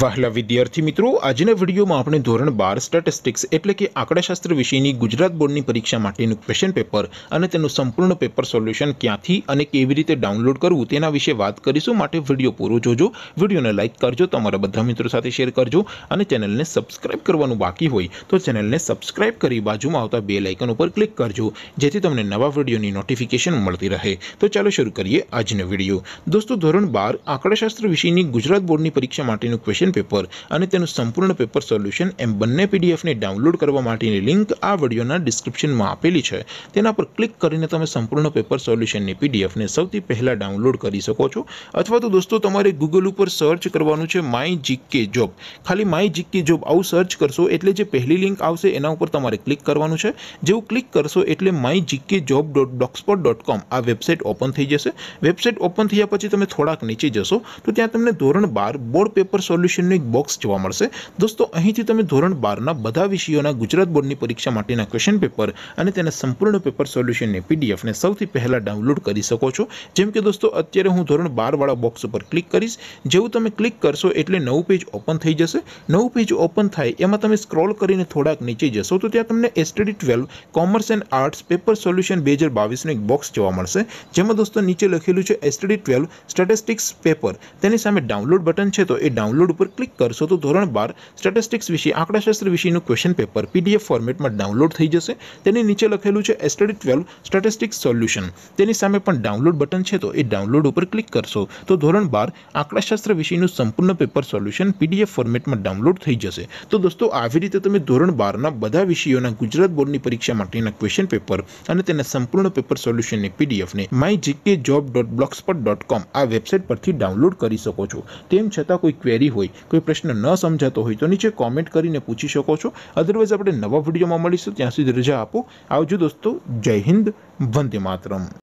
વહાલા વિદ્યાર્થી મિત્રો, આજના વિડીયોમાં આપણે ધોરણ 12 સ્ટેટિસ્ટિક્સ એટલે કે આંકડાશાસ્ત્ર વિષયની ગુજરાત બોર્ડની પરીક્ષા માટેનું ક્વેશ્ચન પેપર અને તેનું સંપૂર્ણ પેપર સોલ્યુશન ક્યાંથી અને કેવી રીતે ડાઉનલોડ કરવું તેના વિશે વાત કરીશું, માટે વિડીયો પૂરો જોજો, વિડીયોને લાઇક કરજો, તમારા બધા મિત્રો સાથે શેર કરજો અને ચેનલને સબસ્ક્રાઇબ કરવાનું બાકી હોય તો ચેનલને સબસ્ક્રાઇબ કરી બાજુમાં આવતા બેલ આઇકન ઉપર ક્લિક કરજો જેથી તમને નવા વિડીયોની નોટિફિકેશન મળતી રહે। તો ચાલો શરૂ કરીએ આજનો વિડીયો। દોસ્તો, ધોરણ 12 આંકડાશાસ્ત્ર વિષયની ગુજરાત બોર્ડની પરીક્ષા માટેનું ક્વેશ્ચન पेपर और तेनु संपूर्ण पेपर सोल्यूशन एम बने पीडीएफ ने डाउनलॉड करवा माटेनी लिंक आ वीडियो डिस्क्रिप्शन में आपेली है, तेना पर क्लिक करीने तमे संपूर्ण पेपर सोल्यूशन ने पीडीएफ ने सौथी पहला डाउनलॉड करी सको छो। अथवा तो दोस्तों तमारे गूगल पर सर्च करवानुं छे माय जीके जॉब, खाली माय जीके जॉब आव सर्च करशो एटले जे पहली लिंक आवशे एना उपर तमारे क्लिक करवानुं छे। जेवुं क्लिक करशो एटले mygkjob.blogspot.com आ वेबसाइट ओपन थई जशे। वेबसाइट ओपन थया पछी तमे थोड़ाक नीचे जशो तो त्यां तमने धोरण 12 बोर्ड पेपर सोल्यूशन एक बॉक्स जोवा मळशे। दोस्तों, અહીંથી તમે ધોરણ 12 ના બધા વિષયોના ગુજરાત બોર્ડની પરીક્ષા માટેના ક્વેશ્ચન પેપર અને તેના સંપૂર્ણ પેપર સોલ્યુશનની પીડીએફ ને સૌથી પહેલા ડાઉનલોડ કરી શકો છો। જેમ કે દોસ્તો, અત્યારે હું ધોરણ 12 વાળા બોક્સ ઉપર ક્લિક કરીશ। જેવું તમે ક્લિક કરશો એટલે નવું પેજ ઓપન થઈ જશે। નવું પેજ ઓપન થાય એમાં તમે સ્ક્રોલ કરીને થોડાક નીચે જશો તો ત્યાં તમને STD 12 commerce and arts paper solution 2022 નો એક બોક્સ જોવા મળશે, જેમાં દોસ્તો નીચે લખેલું છે એસટીડી 12 સ્ટેટિસ્ટિક્સ પેપર, તેની સામે ડાઉનલોડ બટન છે તો એ ડાઉનલોડ पर क्लिक करशो तो धोरण 12 स्टेटिस्टिक्स विषय आंकड़ाशास्त्र विषयनुं क्वेश्चन पेपर पीडीएफ फॉर्मेट में डाउनलॉड थई जशे। तेनी नीचे लखेलुं छे एसटीडी 12 स्टेटिस्टिक्स सोल्यूशन, तेनी सामे पण डाउनलॉड बटन छे तो ए डाउनलॉड पर क्लिक करशो तो धोरण 12 आंकड़ाशास्त्र विषयनुं संपूर्ण पेपर सोल्यूशन पीडीएफ फॉर्मेट में डाउनलॉड थई जशे। तो दोस्तों, आवी रीते तमे धोरण 12 ना बधा विषयोना गुजरात बोर्डनी परीक्षा माटेना क्वेश्चन पेपर अने तेना संपूर्ण पेपर सोल्यूशननी पीडीएफ ने mygkjob.blogspot.com आ वेबसाइट परथी डाउनलॉड करी शको छो। तेम छतां कोई क्वेरी होय, कोई प्रश्न न समझातो होय तो नीचे कॉमेंट करीने पूछी शको छो। अदरवाइज आपणे नवा विडियोमां मळीशुं, त्यां सुधी रजा आपो। आवजो दोस्तों, जय हिंद, वंदे मातरम।